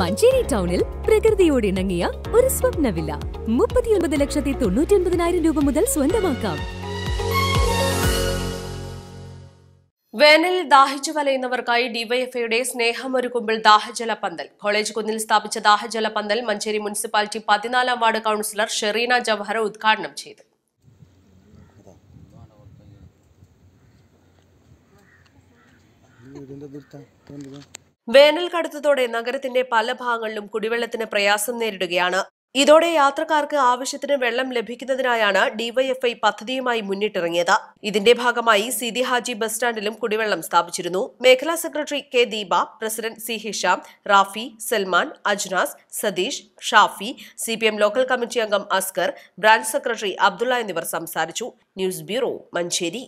मंजेरी ടൗണിൽ പ്രകൃതിയോട് ഇണങ്ങിയ ഒരു സ്വപ്ന വില്ല 39,99,000 രൂപ മുതൽ സ്വന്തമാക്കാം. വേനൽ ദാഹിച്ചു വലയുന്നവർക്കായി ഡിവൈഎഫ്ഐയുടെ സ്നേഹമൊരുക്കുമ്പോൾ ദാഹജല പന്തൽ. കോളേജ് കുന്നിൽ സ്ഥാപിച്ച ദാഹജല പന്തൽ Manjeri municipality 14 ward councillor Shereena Jawahar ഉദ്ഘാടനം ചെയ്തു. വേനൽ കടുത്തതോടെ നഗരത്തിന്റെ പല ഭാഗങ്ങളിലും കുടിവെള്ളത്തിന് പ്രയാസം നേരിടുകയാണ്. ഇതോടെ യാത്രക്കാർക്ക് ആവശ്യത്തിന് വെള്ളം ലഭിക്കുന്നതിനായാണ് ഡിവൈഎഫ്ഐ പദ്ധതിയുമായി മുന്നിട്ടിറങ്ങിയത്. ഇതിന്റെ ഭാഗമായി സീതി ഹാജി ബസ് സ്റ്റാൻഡിലും കുടിവെള്ളം സ്ഥാപിച്ചിരുന്നു. മേഖലാ secretary K Deepa, president C Hisham, Rafi, Salman, Ajnas, Satheesh, Shafi, CPM local committee അംഗം അസ്കർ, ബ്രാഞ്ച് സെക്രട്ടറി അബ്ദുള്ള എന്നിവർ സംസാരിച്ചു. News bureau, Manjeri.